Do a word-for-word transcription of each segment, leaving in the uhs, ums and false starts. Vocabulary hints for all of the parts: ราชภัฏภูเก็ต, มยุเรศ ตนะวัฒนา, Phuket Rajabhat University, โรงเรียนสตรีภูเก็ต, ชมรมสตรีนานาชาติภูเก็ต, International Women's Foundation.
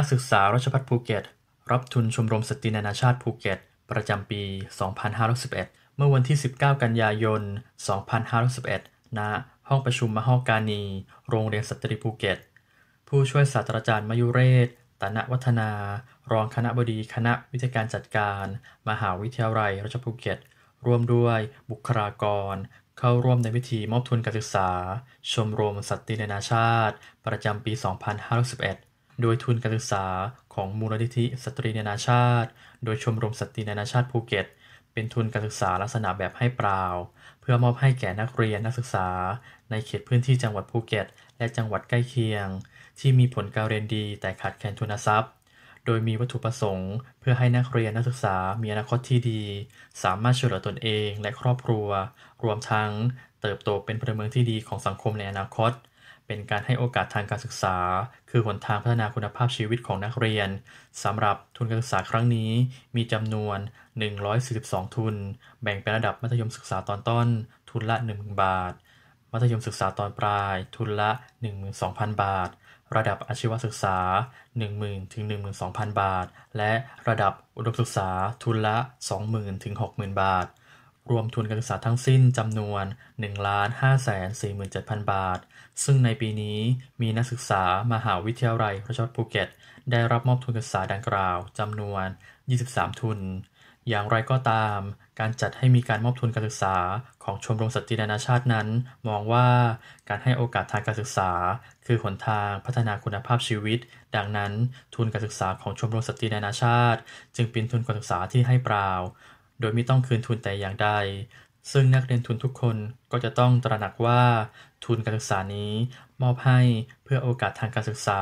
นักศึกษาราชภัฏภูเก็ตรับทุนชมรมสตรีนานาชาติภูเก็ตประจำปีสองพันห้าร้อยสิบเอ็ดเมื่อวันที่สิบเก้ากันยายนสองพันห้าร้อยสิบเอ็ดณห้องประชุมมหกานีโรงเรียนสตรีภูเก็ตผู้ช่วยศาสตราจารย์มยุเรศตนะวัฒนารองคณบดีคณะวิทยาการจัดการมหาวิทยาลัยราชภัฏภูเก็ตร่วมด้วยบุคลากรเข้าร่วมในพิธีมอบทุนการศึกษาชมรมสตรีนานาชาติประจำปีสองพันห้าร้อยสิบเอ็ดโดยทุนการศึกษาของมูลนิธิสตรีนานาชาติโดยชมรมสตรีนานาชาติภูเก็ตเป็นทุนการศึกษาลักษณะแบบให้เปล่าเพื่อมอบให้แก่นักเรียนนักศึกษาในเขตพื้นที่จังหวัดภูเก็ตและจังหวัดใกล้เคียงที่มีผลการเรียนดีแต่ขาดแคลนทุนทรัพย์โดยมีวัตถุประสงค์เพื่อให้นักเรียนนักศึกษามีอนาคตที่ดีสามารถช่วยเหลือตนเองและครอบครัวรวมทั้งเติบโตเป็นพลเมืองที่ดีของสังคมในอนาคตเป็นการให้โอกาสทางการศึกษาคือหนทางพัฒนาคุณภาพชีวิตของนักเรียนสำหรับทุนการศึกษาครั้งนี้มีจำนวนหนึ่งร้อยสี่สิบสองทุนแบ่งเป็นระดับมัธยมศึกษาตอนต้นทุนละ หนึ่งหมื่น บาทมัธยมศึกษาตอนปลายทุนละ หนึ่งหมื่นสองพัน บาทระดับอาชีวศึกษา หนึ่งหมื่นถึงหนึ่งหมื่นสองพัน บาทและระดับอุดมศึกษาทุนละ สองหมื่นถึงหกหมื่น บาทรวมทุนการศึกษาทั้งสิ้นจำนวน หนึ่งล้านห้าแสนสี่หมื่นเจ็ดพัน บาทซึ่งในปีนี้มีนักศึกษามหาวิทยาลัยราชภัฏภูเก็ตได้รับมอบทุนการศึกษาดังกล่าวจำนวนยี่สิบสามทุนอย่างไรก็ตามการจัดให้มีการมอบทุนการศึกษาของชมรมสตรีนานาชาตินั้นมองว่าการให้โอกาสทางการศึกษาคือหนทางพัฒนาคุณภาพชีวิตดังนั้นทุนการศึกษาของชมรมสตรีนานาชาติจึงเป็นทุนการศึกษาที่ให้เปล่าโดยไม่ต้องคืนทุนแต่อย่างใดซึ่งนักเรียนทุนทุกคนก็จะต้องตระหนักว่าทุนการศึกษานี้มอบให้เพื่อโอกาสทางการศึกษา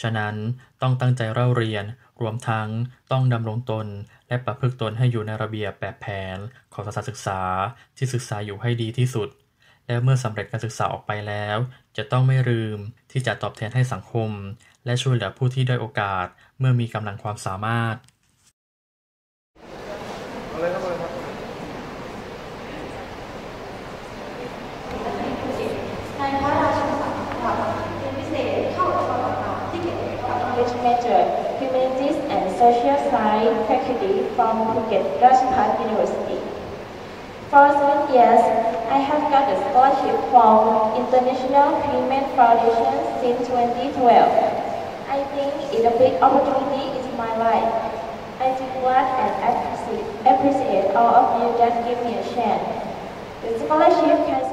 ฉะนั้นต้องตั้งใจเร่าเรียนรวมทั้งต้องดำรงตนและประพฤติตนให้อยู่ในระเบียบแบบแผนของสถานศึกษาที่ศึกษาอยู่ให้ดีที่สุดและเมื่อสำเร็จการศึกษาออกไปแล้วจะต้องไม่ลืมที่จะตอบแทนให้สังคมและช่วยเหลือผู้ที่ด้อยโอกาสเมื่อมีกำลังความสามารถSocial Science faculty from Phuket Rajabhat University. For seven years, I have got a scholarship from International Women's Foundation since twenty twelve. I think it's a big opportunity in my life. I thank God and appreciate all of you that give me a chance. The scholarship has